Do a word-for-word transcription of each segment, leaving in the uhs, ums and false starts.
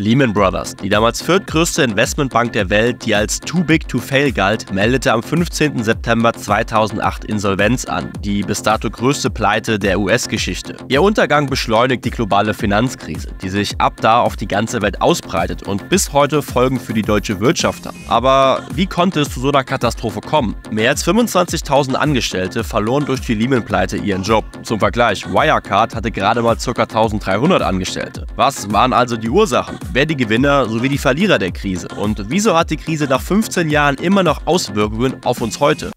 Lehman Brothers, die damals viertgrößte Investmentbank der Welt, die als too big to fail galt, meldete am fünfzehnten September zweitausendacht Insolvenz an, die bis dato größte Pleite der U S-Geschichte. Ihr Untergang beschleunigt die globale Finanzkrise, die sich ab da auf die ganze Welt ausbreitet und bis heute Folgen für die deutsche Wirtschaft hat. Aber wie konnte es zu so einer Katastrophe kommen? Mehr als fünfundzwanzigtausend Angestellte verloren durch die Lehman-Pleite ihren Job. Zum Vergleich, Wirecard hatte gerade mal ca. eintausenddreihundert Angestellte. Was waren also die Ursachen? Wer die Gewinner sowie die Verlierer der Krise? Und wieso hat die Krise nach fünfzehn Jahren immer noch Auswirkungen auf uns heute?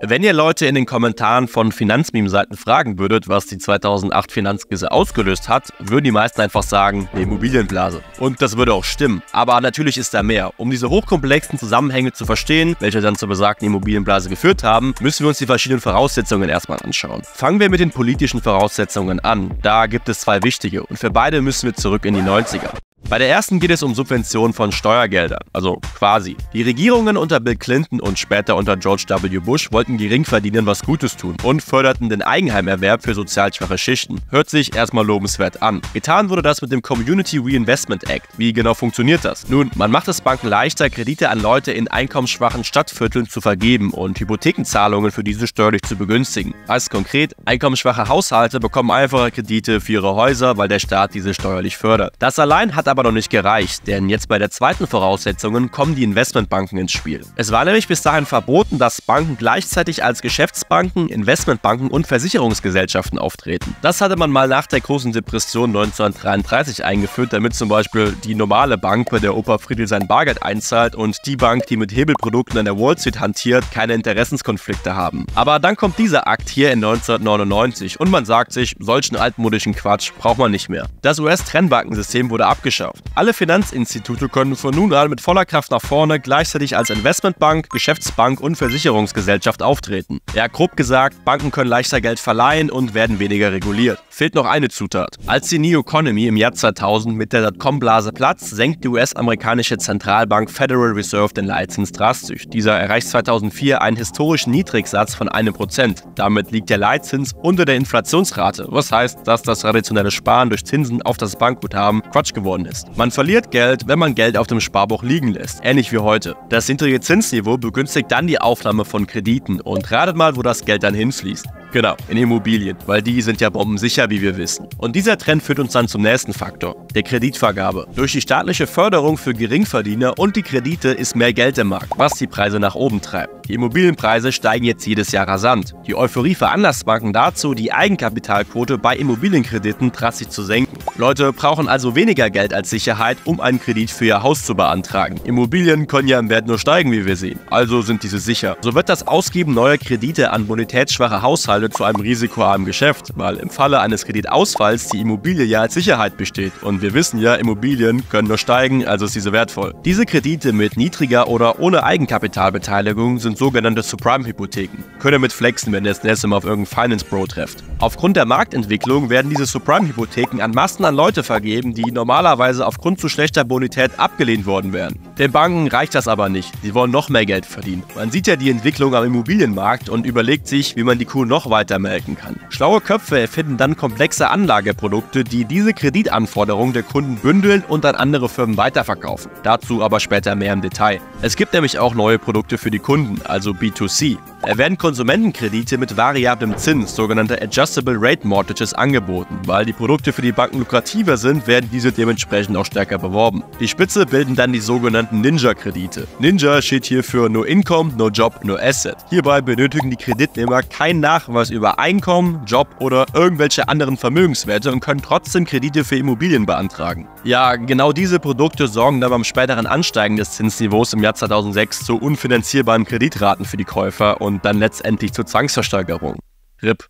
Wenn ihr Leute in den Kommentaren von Finanzmeme-Seiten fragen würdet, was die zweitausendacht Finanzkrise ausgelöst hat, würden die meisten einfach sagen, die Immobilienblase. Und das würde auch stimmen. Aber natürlich ist da mehr. Um diese hochkomplexen Zusammenhänge zu verstehen, welche dann zur besagten Immobilienblase geführt haben, müssen wir uns die verschiedenen Voraussetzungen erstmal anschauen. Fangen wir mit den politischen Voraussetzungen an. Da gibt es zwei wichtige und für beide müssen wir zurück in die neunziger. Bei der ersten geht es um Subventionen von Steuergeldern, also quasi. Die Regierungen unter Bill Clinton und später unter George W. Bush wollten Geringverdienern was Gutes tun und förderten den Eigenheimerwerb für sozial schwache Schichten. Hört sich erstmal lobenswert an. Getan wurde das mit dem Community Reinvestment Act. Wie genau funktioniert das? Nun, man macht es Banken leichter, Kredite an Leute in einkommensschwachen Stadtvierteln zu vergeben und Hypothekenzahlungen für diese steuerlich zu begünstigen. Als konkret, einkommensschwache Haushalte bekommen einfache Kredite für ihre Häuser, weil der Staat diese steuerlich fördert. Das allein hat aber noch nicht gereicht, denn jetzt bei der zweiten Voraussetzung kommen die Investmentbanken ins Spiel. Es war nämlich bis dahin verboten, dass Banken gleichzeitig als Geschäftsbanken, Investmentbanken und Versicherungsgesellschaften auftreten. Das hatte man mal nach der großen Depression neunzehnhundertdreiunddreißig eingeführt, damit zum Beispiel die normale Bank, bei der Opa Friedl sein Bargeld einzahlt, und die Bank, die mit Hebelprodukten an der Wall Street hantiert, keine Interessenskonflikte haben. Aber dann kommt dieser Akt hier in neunzehnhundertneunundneunzig und man sagt sich, solchen altmodischen Quatsch braucht man nicht mehr. Das U S-Trennbankensystem wurde abgeschafft. Alle Finanzinstitute können von nun an mit voller Kraft nach vorne gleichzeitig als Investmentbank, Geschäftsbank und Versicherungsgesellschaft auftreten. Ja, grob gesagt, Banken können leichter Geld verleihen und werden weniger reguliert. Fehlt noch eine Zutat. Als die New Economy im Jahr zweitausend mit der Dotcom-Blase platzt, senkt die U S-amerikanische Zentralbank Federal Reserve den Leitzins drastisch. Dieser erreicht zweitausendvier einen historischen Niedrigsatz von einem Prozent. Damit liegt der Leitzins unter der Inflationsrate, was heißt, dass das traditionelle Sparen durch Zinsen auf das Bankguthaben Quatsch geworden ist. Ist. Man verliert Geld, wenn man Geld auf dem Sparbuch liegen lässt, ähnlich wie heute. Das niedrige Zinsniveau begünstigt dann die Aufnahme von Krediten und ratet mal, wo das Geld dann hinfließt. Genau, in Immobilien, weil die sind ja bombensicher, wie wir wissen. Und dieser Trend führt uns dann zum nächsten Faktor, der Kreditvergabe. Durch die staatliche Förderung für Geringverdiener und die Kredite ist mehr Geld im Markt, was die Preise nach oben treibt. Die Immobilienpreise steigen jetzt jedes Jahr rasant. Die Euphorie veranlasst Banken dazu, die Eigenkapitalquote bei Immobilienkrediten drastisch zu senken. Leute brauchen also weniger Geld als Sicherheit, um einen Kredit für ihr Haus zu beantragen. Immobilien können ja im Wert nur steigen, wie wir sehen. Also sind diese sicher. So wird das Ausgeben neuer Kredite an bonitätsschwache Haushalte zu einem risikoarmen Geschäft, weil im Falle eines Kreditausfalls die Immobilie ja als Sicherheit besteht. Und wir wissen ja, Immobilien können nur steigen, also ist diese wertvoll. Diese Kredite mit niedriger oder ohne Eigenkapitalbeteiligung sind sogenannte Subprime-Hypotheken. Könnt ihr mit flexen, wenn ihr das nächste Mal auf irgendeinen Finance-Bro trefft. Aufgrund der Marktentwicklung werden diese Subprime-Hypotheken an Massen an Leute vergeben, die normalerweise aufgrund zu schlechter Bonität abgelehnt worden wären. Den Banken reicht das aber nicht. Sie wollen noch mehr Geld verdienen. Man sieht ja die Entwicklung am Immobilienmarkt und überlegt sich, wie man die Kuh noch weiter melken kann. Schlaue Köpfe erfinden dann komplexe Anlageprodukte, die diese Kreditanforderungen der Kunden bündeln und an andere Firmen weiterverkaufen. Dazu aber später mehr im Detail. Es gibt nämlich auch neue Produkte für die Kunden, also B zwei C. Da werden Konsumentenkredite mit variablem Zins, sogenannte Adjustable Rate Mortgages, angeboten. Weil die Produkte für die Banken lukrativer sind, werden diese dementsprechend auch stärker beworben. Die Spitze bilden dann die sogenannten NINJA-Kredite. NINJA steht hier für No Income, No Job, No Asset. Hierbei benötigen die Kreditnehmer keinen Nachweis was über Einkommen, Job oder irgendwelche anderen Vermögenswerte und können trotzdem Kredite für Immobilien beantragen. Ja, genau diese Produkte sorgen dann beim späteren Ansteigen des Zinsniveaus im Jahr zweitausendsechs zu unfinanzierbaren Kreditraten für die Käufer und dann letztendlich zur Zwangsversteigerung. R I P.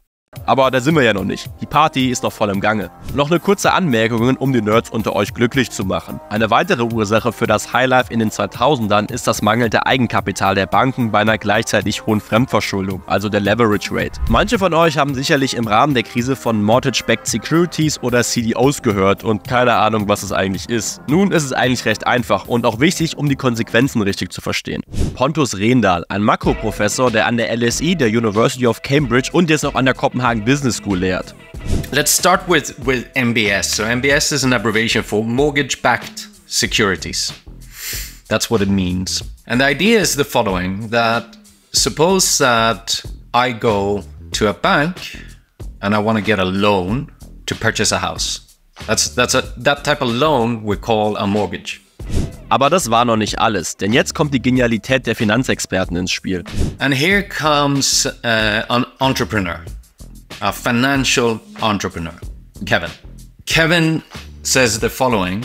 Aber da sind wir ja noch nicht. Die Party ist noch voll im Gange. Noch eine kurze Anmerkung, um die Nerds unter euch glücklich zu machen. Eine weitere Ursache für das Highlife in den zweitausendern ist das mangelnde Eigenkapital der Banken bei einer gleichzeitig hohen Fremdverschuldung, also der Leverage Rate. Manche von euch haben sicherlich im Rahmen der Krise von Mortgage-Backed Securities oder C D Os gehört und keine Ahnung, was es eigentlich ist. Nun ist es eigentlich recht einfach und auch wichtig, um die Konsequenzen richtig zu verstehen. Pontus Rehndal, ein Makroprofessor, der an der L S E, der University of Cambridge und jetzt auch an der Kopen Business School lehrt. Let's start with, with M B S. So M B S is an abbreviation for Mortgage-Backed Securities. That's what it means. And the idea is the following, that suppose that I go to a bank and I want to get a loan to purchase a house. That's, that's a, that type of loan we call a mortgage. Aber das war noch nicht alles, denn jetzt kommt die Genialität der Finanzexperten ins Spiel. And here comes uh, an entrepreneur, a financial entrepreneur, Kevin. Kevin says the following,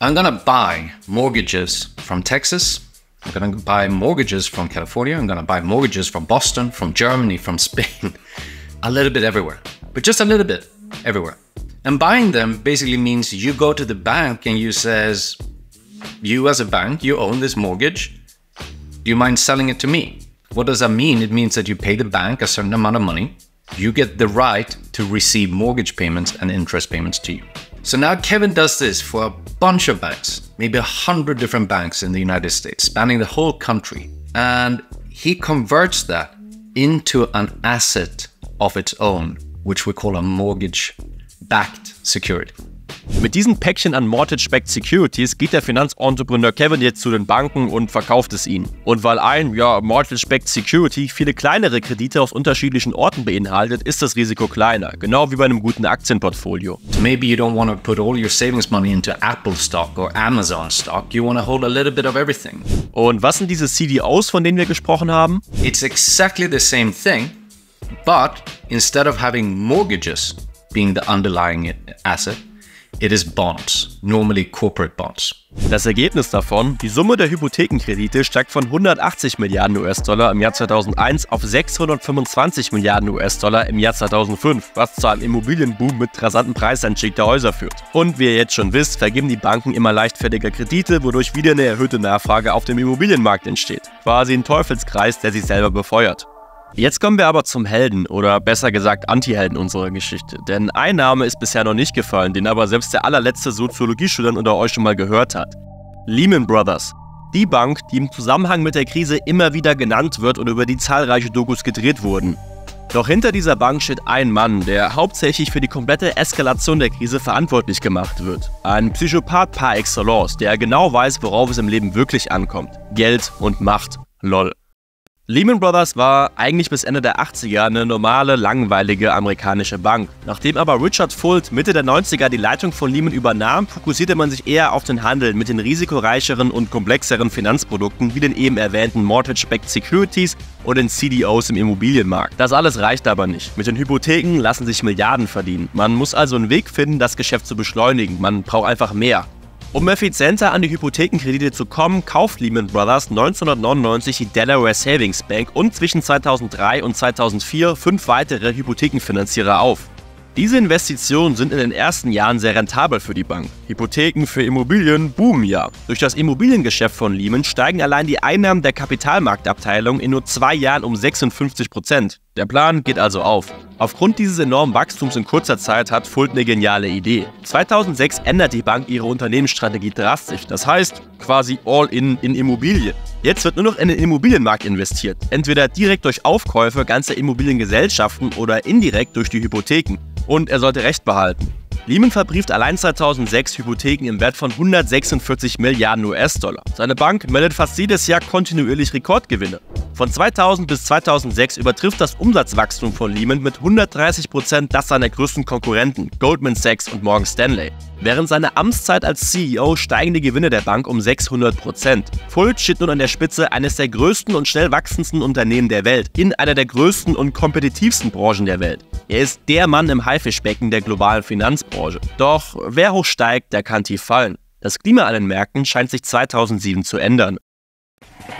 I'm gonna buy mortgages from Texas, I'm gonna buy mortgages from California, I'm gonna buy mortgages from Boston, from Germany, from Spain, a little bit everywhere, but just a little bit everywhere. And buying them basically means you go to the bank and you says, you as a bank, you own this mortgage. Do you mind selling it to me? What does that mean? It means that you pay the bank a certain amount of money. You get the right to receive mortgage payments and interest payments to you. So now Kevin does this for a bunch of banks, maybe a hundred different banks in the United States, spanning the whole country. And he converts that into an asset of its own, which we call a mortgage-backed security. Mit diesem Päckchen an Mortgage-Backed Securities geht der Finanzentrepreneur Kevin jetzt zu den Banken und verkauft es ihnen. Und weil ein ja, Mortgage-Backed Security viele kleinere Kredite aus unterschiedlichen Orten beinhaltet, ist das Risiko kleiner, genau wie bei einem guten Aktienportfolio. Maybe you don't want to put all your savings money into Apple stock or Amazon stock. You want to hold a little bit of everything. Und was sind diese C D Os, von denen wir gesprochen haben? It's exactly the same thing, but instead of having mortgages being the underlying asset, it is bonds, normally corporate bonds. Das Ergebnis davon, die Summe der Hypothekenkredite steigt von hundertachtzig Milliarden U S-Dollar im Jahr zweitausendeins auf sechshundertfünfundzwanzig Milliarden U S-Dollar im Jahr zweitausendfünf, was zu einem Immobilienboom mit rasanten Preisanstieg der Häuser führt. Und wie ihr jetzt schon wisst, vergeben die Banken immer leichtfertiger Kredite, wodurch wieder eine erhöhte Nachfrage auf dem Immobilienmarkt entsteht. Quasi ein Teufelskreis, der sich selber befeuert. Jetzt kommen wir aber zum Helden oder besser gesagt Anti-Helden unserer Geschichte, denn ein Name ist bisher noch nicht gefallen, den aber selbst der allerletzte Soziologiestudent unter euch schon mal gehört hat. Lehman Brothers, die Bank, die im Zusammenhang mit der Krise immer wieder genannt wird und über die zahlreiche Dokus gedreht wurden. Doch hinter dieser Bank steht ein Mann, der hauptsächlich für die komplette Eskalation der Krise verantwortlich gemacht wird. Ein Psychopath par excellence, der genau weiß, worauf es im Leben wirklich ankommt. Geld und Macht. Lol. Lehman Brothers war eigentlich bis Ende der achtziger eine normale, langweilige amerikanische Bank. Nachdem aber Richard Fuld Mitte der neunziger die Leitung von Lehman übernahm, fokussierte man sich eher auf den Handel mit den risikoreicheren und komplexeren Finanzprodukten wie den eben erwähnten Mortgage-Backed Securities und den C D Os im Immobilienmarkt. Das alles reicht aber nicht. Mit den Hypotheken lassen sich Milliarden verdienen. Man muss also einen Weg finden, das Geschäft zu beschleunigen. Man braucht einfach mehr. Um effizienter an die Hypothekenkredite zu kommen, kauft Lehman Brothers neunzehnhundertneunundneunzig die Delaware Savings Bank und zwischen zweitausenddrei und zweitausendvier fünf weitere Hypothekenfinanzierer auf. Diese Investitionen sind in den ersten Jahren sehr rentabel für die Bank. Hypotheken für Immobilien boomen ja. Durch das Immobiliengeschäft von Lehman steigen allein die Einnahmen der Kapitalmarktabteilung in nur zwei Jahren um sechsundfünfzig Prozent. Der Plan geht also auf. Aufgrund dieses enormen Wachstums in kurzer Zeit hat Fuld eine geniale Idee. zweitausendsechs ändert die Bank ihre Unternehmensstrategie drastisch, das heißt quasi all in in Immobilien. Jetzt wird nur noch in den Immobilienmarkt investiert, entweder direkt durch Aufkäufe ganzer Immobiliengesellschaften oder indirekt durch die Hypotheken. Und er sollte Recht behalten. Lehman verbrieft allein zweitausendsechs Hypotheken im Wert von hundertsechsundvierzig Milliarden U S-Dollar. Seine Bank meldet fast jedes Jahr kontinuierlich Rekordgewinne. Von zweitausend bis zweitausendsechs übertrifft das Umsatzwachstum von Lehman mit hundertdreißig Prozent das seiner größten Konkurrenten, Goldman Sachs und Morgan Stanley. Während seiner Amtszeit als C E O steigen die Gewinne der Bank um sechshundert Prozent. Fuld steht nun an der Spitze eines der größten und schnell wachsendsten Unternehmen der Welt, in einer der größten und kompetitivsten Branchen der Welt. Er ist der Mann im Haifischbecken der globalen Finanzbranche. Doch wer hoch steigt, der kann tief fallen. Das Klima an den Märkten scheint sich zweitausendsieben zu ändern.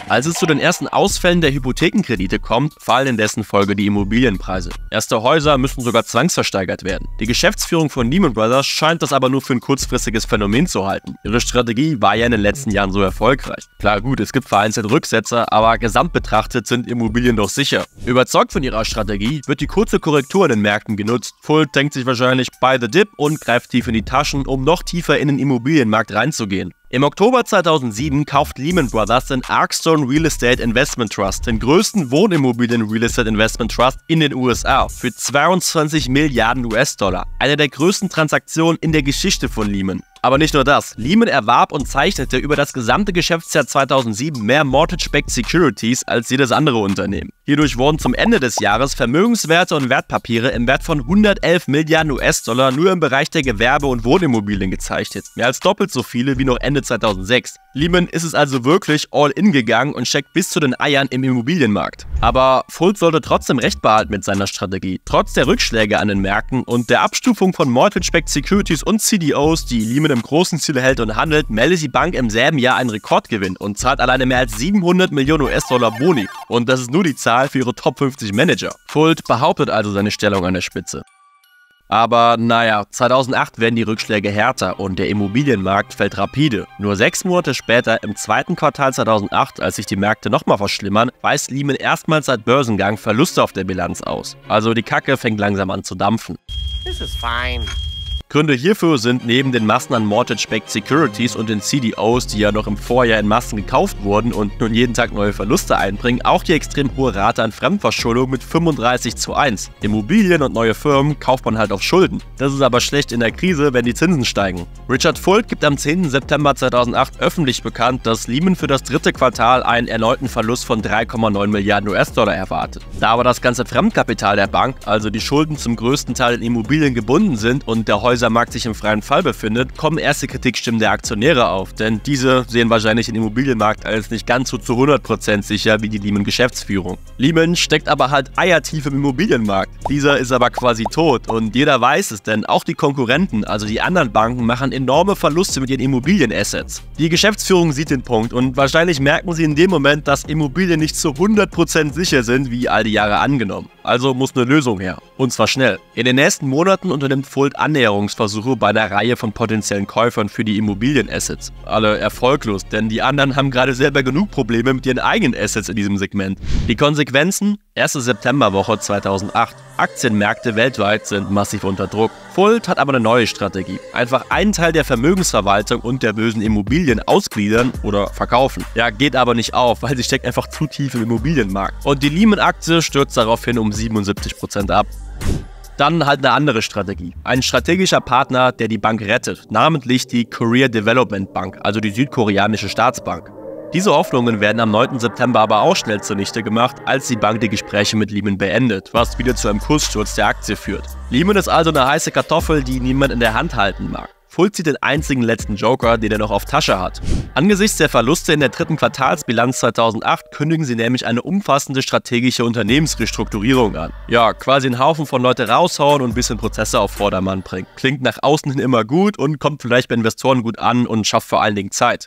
Als es zu den ersten Ausfällen der Hypothekenkredite kommt, fallen in dessen Folge die Immobilienpreise. Erste Häuser müssen sogar zwangsversteigert werden. Die Geschäftsführung von Lehman Brothers scheint das aber nur für ein kurzfristiges Phänomen zu halten. Ihre Strategie war ja in den letzten Jahren so erfolgreich. Klar gut, es gibt vereinzelt Rücksetzer, aber gesamt betrachtet sind Immobilien doch sicher. Überzeugt von ihrer Strategie wird die kurze Korrektur in den Märkten genutzt. Fuld denkt sich wahrscheinlich buy the dip und greift tief in die Taschen, um noch tiefer in den Immobilienmarkt reinzugehen. Im Oktober zweitausendsieben kauft Lehman Brothers den Archstone Real Estate Investment Trust, den größten Wohnimmobilien-Real Estate Investment Trust in den U S A, für zweiundzwanzig Milliarden U S-Dollar, eine der größten Transaktionen in der Geschichte von Lehman. Aber nicht nur das, Lehman erwarb und zeichnete über das gesamte Geschäftsjahr zweitausendsieben mehr Mortgage-Backed Securities als jedes andere Unternehmen. Hierdurch wurden zum Ende des Jahres Vermögenswerte und Wertpapiere im Wert von hundertelf Milliarden U S-Dollar nur im Bereich der Gewerbe- und Wohnimmobilien gezeichnet, mehr als doppelt so viele wie noch Ende zweitausendsechs. Lehman ist es also wirklich all-in gegangen und steckt bis zu den Eiern im Immobilienmarkt. Aber Fuld sollte trotzdem recht behalten mit seiner Strategie. Trotz der Rückschläge an den Märkten und der Abstufung von Mortgage-Backed Securities und C D Os, die Lehman im großen Ziel hält und handelt, meldet die Bank im selben Jahr einen Rekordgewinn und zahlt alleine mehr als siebenhundert Millionen U S-Dollar Boni. Und das ist nur die Zahl für ihre Top fünfzig Manager. Fuld behauptet also seine Stellung an der Spitze. Aber naja, zweitausendacht werden die Rückschläge härter und der Immobilienmarkt fällt rapide. Nur sechs Monate später, im zweiten Quartal zweitausendacht, als sich die Märkte nochmal verschlimmern, weist Lehman erstmals seit Börsengang Verluste auf der Bilanz aus. Also die Kacke fängt langsam an zu dampfen. This is fine. Gründe hierfür sind neben den Massen an Mortgage-Backed Securities und den C D Os, die ja noch im Vorjahr in Massen gekauft wurden und nun jeden Tag neue Verluste einbringen, auch die extrem hohe Rate an Fremdverschuldung mit fünfunddreißig zu eins. Immobilien und neue Firmen kauft man halt auf Schulden. Das ist aber schlecht in der Krise, wenn die Zinsen steigen. Richard Fuld gibt am zehnten September zweitausendacht öffentlich bekannt, dass Lehman für das dritte Quartal einen erneuten Verlust von drei Komma neun Milliarden U S-Dollar erwartet. Da aber das ganze Fremdkapital der Bank, also die Schulden zum größten Teil in Immobilien gebunden sind und der Häuser Der Markt sich im freien Fall befindet, kommen erste Kritikstimmen der Aktionäre auf, denn diese sehen wahrscheinlich den Immobilienmarkt als nicht ganz so zu hundert Prozent sicher wie die Lehman-Geschäftsführung. Lehman steckt aber halt eiertief im Immobilienmarkt. Dieser ist aber quasi tot und jeder weiß es, denn auch die Konkurrenten, also die anderen Banken, machen enorme Verluste mit ihren Immobilienassets. Die Geschäftsführung sieht den Punkt und wahrscheinlich merken sie in dem Moment, dass Immobilien nicht zu hundert Prozent sicher sind, wie all die Jahre angenommen. Also muss eine Lösung her. Und zwar schnell. In den nächsten Monaten unternimmt Fuld Annäherungsversuche bei einer Reihe von potenziellen Käufern für die Immobilienassets. Alle erfolglos, denn die anderen haben gerade selber genug Probleme mit ihren eigenen Assets in diesem Segment. Die Konsequenzen? erste Septemberwoche zweitausendacht. Aktienmärkte weltweit sind massiv unter Druck. Fuld hat aber eine neue Strategie. Einfach einen Teil der Vermögensverwaltung und der bösen Immobilien ausgliedern oder verkaufen. Ja, geht aber nicht auf, weil sie steckt einfach zu tief im Immobilienmarkt. Und die Lehman-Aktie stürzt daraufhin um siebenundsiebzig Prozent ab. Dann halt eine andere Strategie. Ein strategischer Partner, der die Bank rettet, namentlich die Korea Development Bank, also die südkoreanische Staatsbank. Diese Hoffnungen werden am neunten September aber auch schnell zunichte gemacht, als die Bank die Gespräche mit Lehman beendet, was wieder zu einem Kurssturz der Aktie führt. Lehman ist also eine heiße Kartoffel, die niemand in der Hand halten mag. Fuld zieht den einzigen letzten Joker, den er noch auf Tasche hat. Angesichts der Verluste in der dritten Quartalsbilanz zweitausendacht kündigen sie nämlich eine umfassende strategische Unternehmensrestrukturierung an. Ja, quasi einen Haufen von Leute raushauen und ein bisschen Prozesse auf Vordermann bringen. Klingt nach außen hin immer gut und kommt vielleicht bei Investoren gut an und schafft vor allen Dingen Zeit.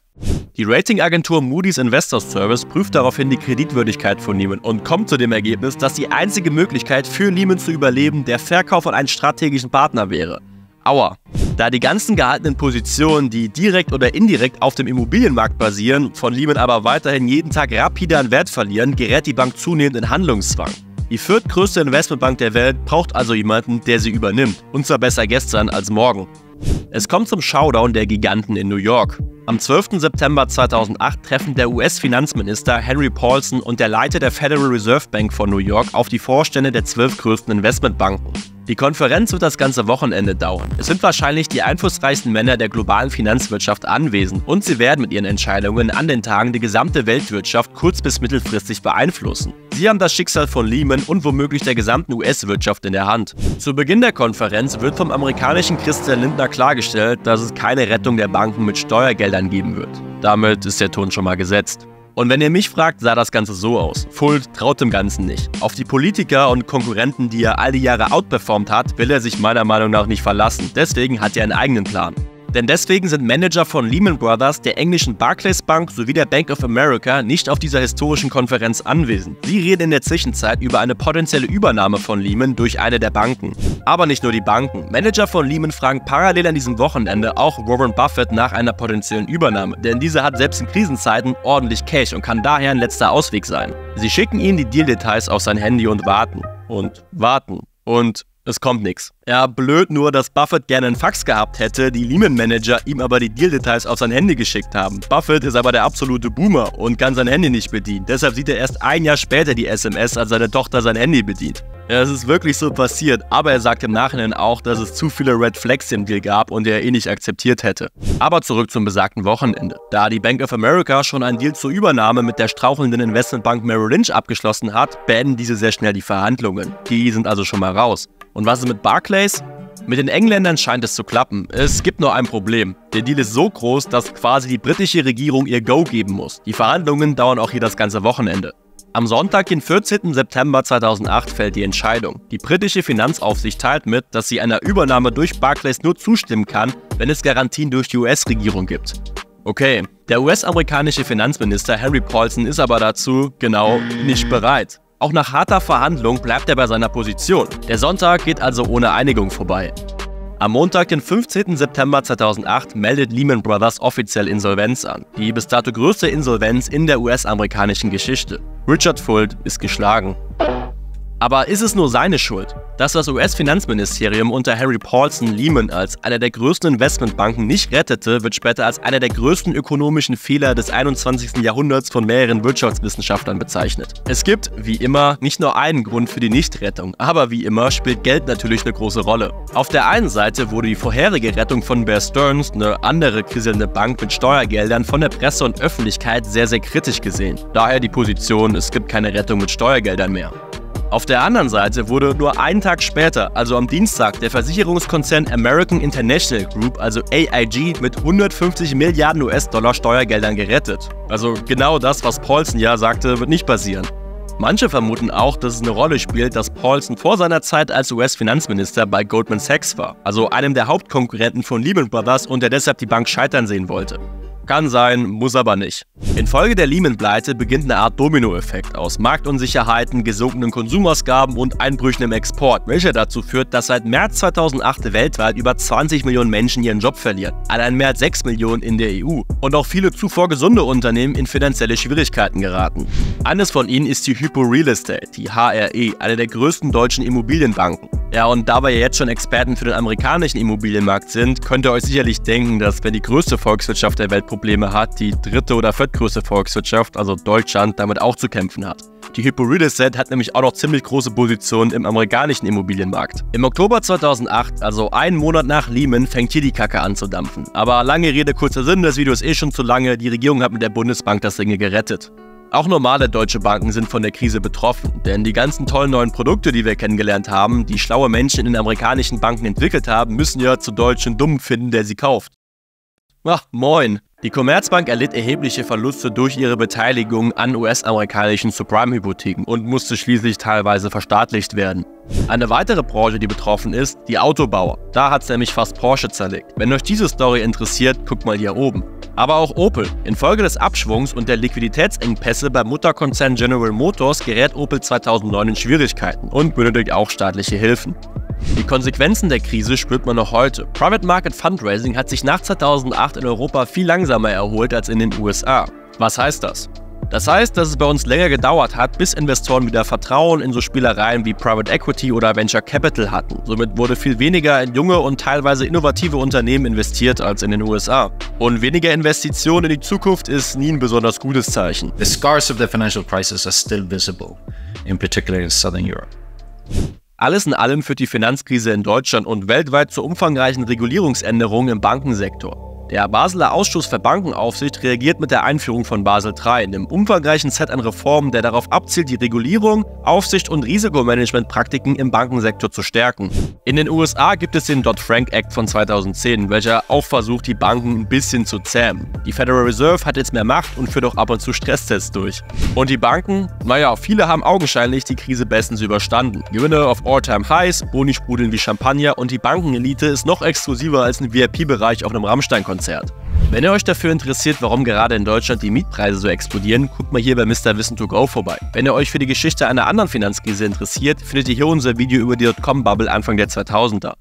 Die Ratingagentur Moody's Investors Service prüft daraufhin die Kreditwürdigkeit von Lehman und kommt zu dem Ergebnis, dass die einzige Möglichkeit für Lehman zu überleben der Verkauf an einen strategischen Partner wäre. Aua. Da die ganzen gehaltenen Positionen, die direkt oder indirekt auf dem Immobilienmarkt basieren, von Lehman aber weiterhin jeden Tag rapide an Wert verlieren, gerät die Bank zunehmend in Handlungszwang. Die viertgrößte Investmentbank der Welt braucht also jemanden, der sie übernimmt. Und zwar besser gestern als morgen. Es kommt zum Showdown der Giganten in New York. Am zwölften September zweitausendacht treffen der U S-Finanzminister Henry Paulson und der Leiter der Federal Reserve Bank von New York auf die Vorstände der zwölf größten Investmentbanken. Die Konferenz wird das ganze Wochenende dauern. Es sind wahrscheinlich die einflussreichsten Männer der globalen Finanzwirtschaft anwesend und sie werden mit ihren Entscheidungen an den Tagen die gesamte Weltwirtschaft kurz- bis mittelfristig beeinflussen. Sie haben das Schicksal von Lehman und womöglich der gesamten U S-Wirtschaft in der Hand. Zu Beginn der Konferenz wird vom amerikanischen Christian Lindner klargestellt, dass es keine Rettung der Banken mit Steuergeldern geben wird. Damit ist der Ton schon mal gesetzt. Und wenn ihr mich fragt, sah das Ganze so aus. Fuld traut dem Ganzen nicht. Auf die Politiker und Konkurrenten, die er all die Jahre outperformt hat, will er sich meiner Meinung nach nicht verlassen. Deswegen hat er einen eigenen Plan. Denn deswegen sind Manager von Lehman Brothers, der englischen Barclays Bank sowie der Bank of America nicht auf dieser historischen Konferenz anwesend. Sie reden in der Zwischenzeit über eine potenzielle Übernahme von Lehman durch eine der Banken. Aber nicht nur die Banken. Manager von Lehman fragen parallel an diesem Wochenende auch Warren Buffett nach einer potenziellen Übernahme, denn dieser hat selbst in Krisenzeiten ordentlich Cash und kann daher ein letzter Ausweg sein. Sie schicken ihm die Deal-Details auf sein Handy und warten. Und warten. Und Es kommt nichts. Ja, blöd nur, dass Buffett gerne einen Fax gehabt hätte, die Lehman-Manager ihm aber die Deal-Details auf sein Handy geschickt haben. Buffett ist aber der absolute Boomer und kann sein Handy nicht bedienen. Deshalb sieht er erst ein Jahr später die S M S, als seine Tochter sein Handy bedient. Ja, es ist wirklich so passiert, aber er sagt im Nachhinein auch, dass es zu viele Red Flags im Deal gab und er eh nicht akzeptiert hätte. Aber zurück zum besagten Wochenende. Da die Bank of America schon einen Deal zur Übernahme mit der strauchelnden Investmentbank Merrill Lynch abgeschlossen hat, beenden diese sehr schnell die Verhandlungen. Die sind also schon mal raus. Und was ist mit Barclays? Mit den Engländern scheint es zu klappen. Es gibt nur ein Problem. Der Deal ist so groß, dass quasi die britische Regierung ihr Go geben muss. Die Verhandlungen dauern auch hier das ganze Wochenende. Am Sonntag, den vierzehnten September zweitausendacht, fällt die Entscheidung. Die britische Finanzaufsicht teilt mit, dass sie einer Übernahme durch Barclays nur zustimmen kann, wenn es Garantien durch die U S-Regierung gibt. Okay, der U S-amerikanische Finanzminister Henry Paulson ist aber dazu, genau, nicht bereit. Auch nach harter Verhandlung bleibt er bei seiner Position. Der Sonntag geht also ohne Einigung vorbei. Am Montag, den fünfzehnten September zweitausendacht, meldet Lehman Brothers offiziell Insolvenz an. Die bis dato größte Insolvenz in der U S-amerikanischen Geschichte. Richard Fuld ist geschlagen. Aber ist es nur seine Schuld? Dass das U S-Finanzministerium unter Henry Paulson Lehman als eine der größten Investmentbanken nicht rettete, wird später als einer der größten ökonomischen Fehler des einundzwanzigsten Jahrhunderts von mehreren Wirtschaftswissenschaftlern bezeichnet. Es gibt, wie immer, nicht nur einen Grund für die Nichtrettung, aber wie immer spielt Geld natürlich eine große Rolle. Auf der einen Seite wurde die vorherige Rettung von Bear Stearns, eine andere kriselnde Bank mit Steuergeldern, von der Presse und Öffentlichkeit sehr, sehr kritisch gesehen. Daher die Position, es gibt keine Rettung mit Steuergeldern mehr. Auf der anderen Seite wurde nur einen Tag später, also am Dienstag, der Versicherungskonzern American International Group, also A I G, mit hundertfünfzig Milliarden U S-Dollar Steuergeldern gerettet. Also genau das, was Paulson ja sagte, wird nicht passieren. Manche vermuten auch, dass es eine Rolle spielt, dass Paulson vor seiner Zeit als U S-Finanzminister bei Goldman Sachs war, also einem der Hauptkonkurrenten von Lehman Brothers, und der deshalb die Bank scheitern sehen wollte. Kann sein, muss aber nicht. Infolge der Lehman-Pleite beginnt eine Art Dominoeffekt aus Marktunsicherheiten, gesunkenen Konsumausgaben und Einbrüchen im Export, welcher dazu führt, dass seit März zweitausendacht weltweit über zwanzig Millionen Menschen ihren Job verlieren, allein mehr als sechs Millionen in der E U, und auch viele zuvor gesunde Unternehmen in finanzielle Schwierigkeiten geraten. Eines von ihnen ist die Hypo Real Estate, die H R E, eine der größten deutschen Immobilienbanken. Ja, und da wir jetzt schon Experten für den amerikanischen Immobilienmarkt sind, könnt ihr euch sicherlich denken, dass wenn die größte Volkswirtschaft der Welt Probleme hat, die dritte oder viertgrößte Volkswirtschaft, also Deutschland, damit auch zu kämpfen hat. Die Hypo Real Estate hat nämlich auch noch ziemlich große Positionen im amerikanischen Immobilienmarkt. Im Oktober zweitausendacht, also einen Monat nach Lehman, fängt hier die Kacke an zu dampfen. Aber lange Rede, kurzer Sinn, das Video ist eh schon zu lange, die Regierung hat mit der Bundesbank das Ding gerettet. Auch normale deutsche Banken sind von der Krise betroffen, denn die ganzen tollen neuen Produkte, die wir kennengelernt haben, die schlaue Menschen in den amerikanischen Banken entwickelt haben, müssen ja zu deutschen Dummen finden, der sie kauft. Ach, moin! Die Commerzbank erlitt erhebliche Verluste durch ihre Beteiligung an U S-amerikanischen Subprime-Hypotheken und musste schließlich teilweise verstaatlicht werden. Eine weitere Branche, die betroffen ist, die Autobauer. Da hat's nämlich fast Porsche zerlegt. Wenn euch diese Story interessiert, guckt mal hier oben. Aber auch Opel. Infolge des Abschwungs und der Liquiditätsengpässe beim Mutterkonzern General Motors gerät Opel zweitausendneun in Schwierigkeiten und benötigt auch staatliche Hilfen. Die Konsequenzen der Krise spürt man noch heute. Private Market Fundraising hat sich nach zweitausendacht in Europa viel langsamer erholt als in den U S A. Was heißt das? Das heißt, dass es bei uns länger gedauert hat, bis Investoren wieder Vertrauen in so Spielereien wie Private Equity oder Venture Capital hatten. Somit wurde viel weniger in junge und teilweise innovative Unternehmen investiert als in den U S A. Und weniger Investitionen in die Zukunft ist nie ein besonders gutes Zeichen. The scars of the financial crisis are still visible, in particular in Southern Europe. Alles in allem führt die Finanzkrise in Deutschland und weltweit zu umfangreichen Regulierungsänderungen im Bankensektor. Der Basler Ausschuss für Bankenaufsicht reagiert mit der Einführung von Basel drei, einem umfangreichen Set an Reformen, der darauf abzielt, die Regulierung, Aufsicht und Risikomanagementpraktiken im Bankensektor zu stärken. In den U S A gibt es den Dodd-Frank-Act von zweitausendzehn, welcher auch versucht, die Banken ein bisschen zu zähmen. Die Federal Reserve hat jetzt mehr Macht und führt auch ab und zu Stresstests durch. Und die Banken? Naja, viele haben augenscheinlich die Krise bestens überstanden. Gewinne auf All-Time-Highs, Boni sprudeln wie Champagner und die Bankenelite ist noch exklusiver als ein V I P-Bereich auf einem Rammstein-Konzert. Wenn ihr euch dafür interessiert, warum gerade in Deutschland die Mietpreise so explodieren, guckt mal hier bei Mister Wissen to Go vorbei. Wenn ihr euch für die Geschichte einer anderen Finanzkrise interessiert, findet ihr hier unser Video über die Dotcom-Bubble Anfang der zweitausender.